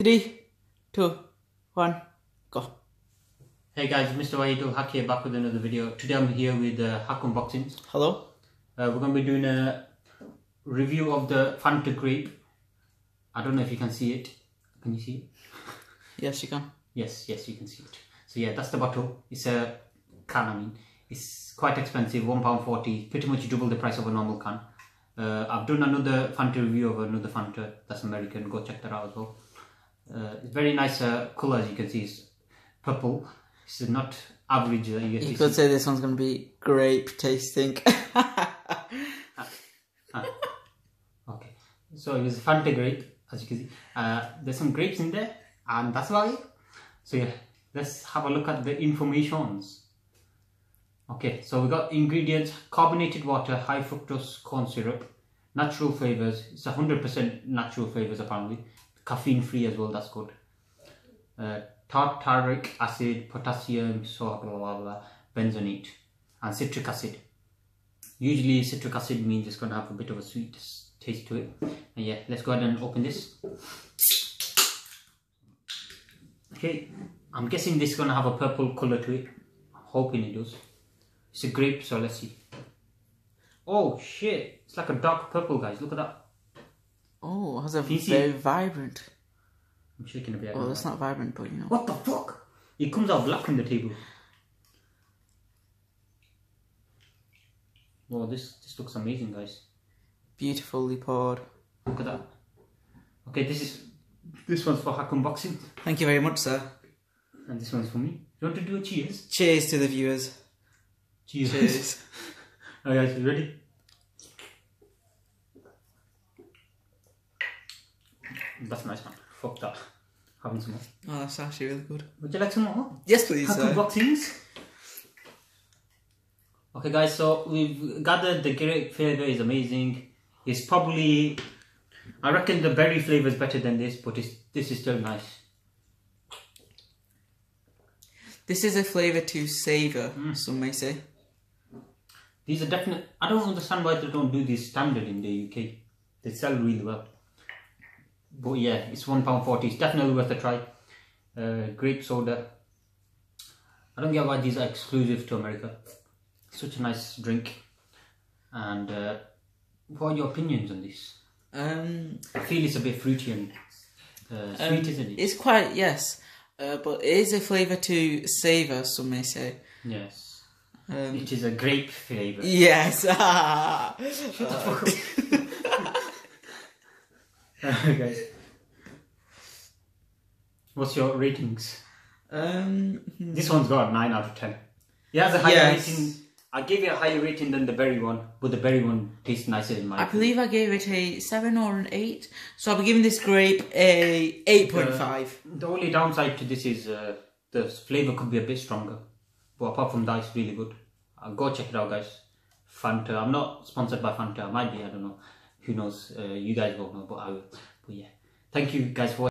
3, 2, 1, go. Hey guys, Mr. Wahidul Hak here, back with another video. Today I'm here with Haque Unboxings. Hello. We're going to be doing a review of the Fanta grape. I don't know if you can see it. Can you see it? Yes, you can. Yes, you can see it. So yeah, that's the bottle. It's a can, I mean. It's quite expensive, £1.40, pretty much double the price of a normal can. I've done another Fanta review of another Fanta, that's American, go check that out as well. It's very nice colour, as you can see. It's purple. It's not average. You could say this one's going to be grape tasting. Okay, so it was Fanta grape, as you can see. There's some grapes in there, and that's why. So yeah, let's have a look at the informations. Okay, so we got ingredients: carbonated water, high fructose corn syrup, natural flavours. It's 100% natural flavours apparently. Caffeine free as well, that's good. Tartaric acid, potassium, salt, benzoate, and citric acid. Usually citric acid means it's going to have a bit of a sweet taste to it. And yeah, let's go ahead and open this. Okay, I'm guessing this is going to have a purple colour to it. I'm hoping it does. It's a grape, so let's see. Oh shit, it's like a dark purple, guys, look at that. Oh, it has a very vibrant. I'm shaking a bit. Oh, that's not vibrant, but you know. What the fuck? It comes out black on the table. Wow, this looks amazing, guys. Beautifully poured. Look at that. Okay, this one's for Haque Unboxing. Thank you very much, sir. And this one's for me. You want to do a cheers? Cheers to the viewers. Cheers. Cheers. All right, guys, you ready? That's a nice one. Fuck that. Having some more. Oh, that's actually really good. Would you like some more? Yes, please. Haque Unboxings. Okay, guys. So we've gathered the grape flavor is amazing. It's probably, I reckon, the berry flavor is better than this, but this is still nice. This is a flavor to savor. Some may say. These are definite. I don't understand why they don't do this standard in the UK. They sell really well. But yeah, it's £1.40, it's definitely worth a try. Grape soda. I don't get why these are exclusive to America. Such a nice drink. And what are your opinions on this? I feel it's a bit fruity and sweet, isn't it? It's quite, yes. But it is a flavour to savour, some may say. Yes. It is a grape flavour. Yes. Shut the fuck up. Guys, what's your ratings? This one's got a 9 out of 10. It has a higher rating. I gave it a higher rating than the berry one, but the berry one tastes nicer in my opinion. I believe I gave it a 7 or an 8, so I'll be giving this grape a 8.5. The only downside to this is the flavour could be a bit stronger, but apart from that, it's really good. Go check it out, guys. Fanta. I'm not sponsored by Fanta. I might be. I don't know. Who knows? You guys won't know, but I will. But yeah, thank you guys for watching.